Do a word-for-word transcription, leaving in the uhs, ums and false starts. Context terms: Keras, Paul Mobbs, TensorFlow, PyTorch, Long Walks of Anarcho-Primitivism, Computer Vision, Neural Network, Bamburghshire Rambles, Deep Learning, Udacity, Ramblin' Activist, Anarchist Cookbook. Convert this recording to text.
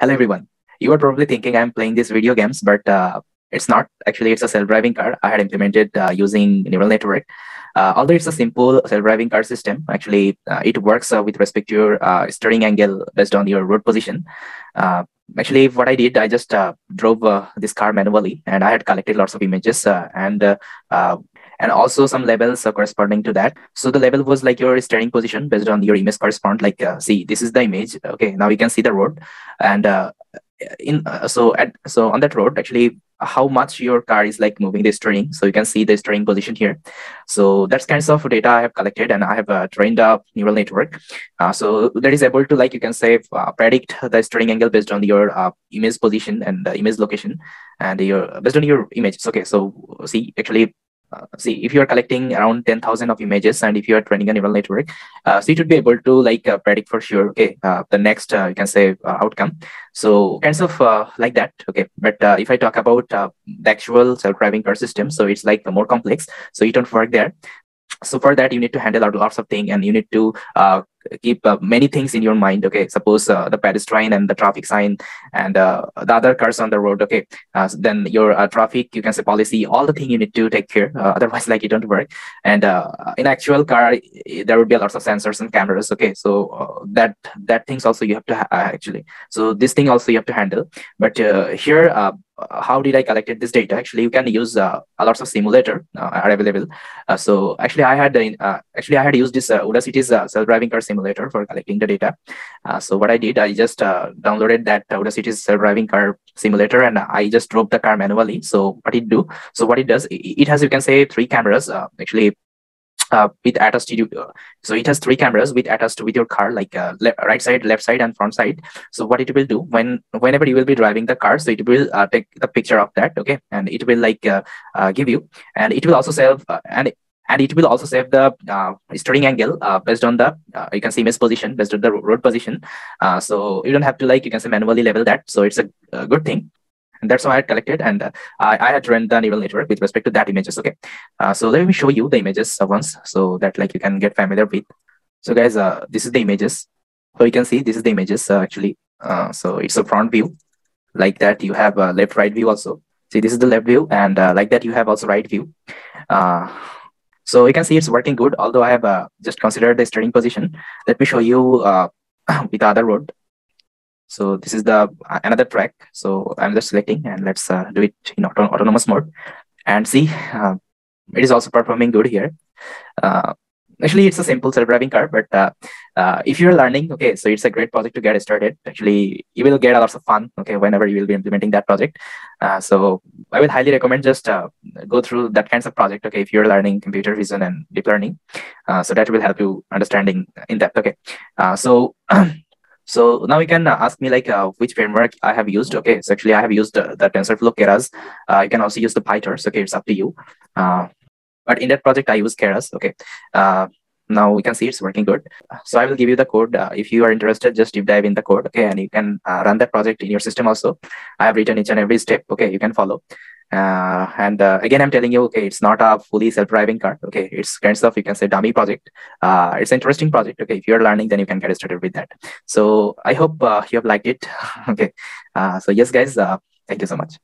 Hello everyone. You are probably thinking I'm playing these video games, but uh, it's not. Actually, it's a self-driving car I had implemented uh, using neural network. Uh, although it's a simple self-driving car system, actually uh, it works uh, with respect to your uh, steering angle based on your road position. Uh, actually, what I did, I just uh, drove uh, this car manually, and I had collected lots of images uh, and uh, uh, and also some labels uh, corresponding to that. So the label was like your steering position based on your image correspond. Like, uh, see, this is the image. Okay, now you can see the road, and uh, in uh, so at so on that road, actually, how much your car is like moving the steering. So you can see the steering position here. So that's kinds of data I have collected, and I have uh, trained a neural network. Uh, so that is able to, like, you can say, uh, predict the steering angle based on your uh, image position and uh, image location and your based on your images. Okay, so see, actually, Uh, see, if you are collecting around ten thousand of images, and if you are training a neural network, uh, so you should be able to, like, uh, predict for sure, okay, uh, the next, uh, you can say, uh, outcome. So kinds of uh, like that, okay. But uh, if I talk about uh, the actual self-driving car system, so it's like more complex, so you don't work there. So for that, you need to handle out lots of things, and you need to uh, keep uh, many things in your mind. Okay, suppose uh, the pedestrian and the traffic sign and uh, the other cars on the road. Okay, uh, so then your uh, traffic, you can say, policy, all the thing you need to take care. Uh, otherwise, like, it don't work. And uh, in actual car, there would be a lot of sensors and cameras. Okay, so uh, that that things also you have to ha actually. So this thing also you have to handle. But uh, here. Uh, How did I collected this data? Actually, you can use uh, a lots of simulator uh, are available. Uh, so actually, I had uh, actually I had used this uh, Udacity's uh, self-driving car simulator for collecting the data. Uh, so what I did, I just uh, downloaded that uh, Udacity's self-driving car simulator, and I just drove the car manually. So what it do? So what it does? It has, you can say, three cameras. Uh, actually. Uh, with attached uh, so it has three cameras with attached with your car, like uh, right side, left side, and front side. So what it will do, when whenever you will be driving the car, so it will uh, take a picture of that, okay, and it will, like, uh, uh, give you, and it will also save uh, and and it will also save the uh, steering angle uh, based on the uh, you can see image position based on the road position. Uh, so you don't have to, like, you can say, manually label that. So it's a, a good thing. And that's why I had collected, and uh, I, I had trained the neural network with respect to that images. Okay, uh, so let me show you the images once, so that, like, you can get familiar with. So guys, uh, this is the images. So you can see this is the images uh, actually. Uh, so it's a front view, like that. You have a left, right view also. See, this is the left view, and uh, like that you have also right view. Uh, so you can see it's working good. Although I have uh, just considered the steering position. Let me show you uh, with the other road. So this is the uh, another track. So I'm just selecting, and let's uh, do it in auto autonomous mode. And see, uh, it is also performing good here. Uh, actually, it's a simple self-driving car, but uh, uh, if you're learning, okay, so it's a great project to get started. Actually, you will get a lot of fun, okay, whenever you will be implementing that project. Uh, so I will highly recommend just uh, go through that kinds of project, okay, if you're learning computer vision and deep learning. Uh, so that will help you understanding in depth, okay. Uh, so. So now you can ask me, like, uh, which framework I have used. Okay, so actually I have used uh, the TensorFlow Keras. Uh, you can also use the PyTorch. Okay, it's up to you. Uh, but in that project I use Keras. Okay, uh, now we can see it's working good. So I will give you the code. Uh, if you are interested, just deep dive in the code. Okay, and you can uh, run that project in your system also. I have written each and every step. Okay, you can follow. Uh, and uh, again, I'm telling you, okay, it's not a fully self-driving car. Okay, it's kinds of, you can say, dummy project. Uh, it's an interesting project. Okay, if you're learning, then you can get started with that. So I hope uh, you have liked it. Okay, uh, so yes, guys, uh, thank you so much.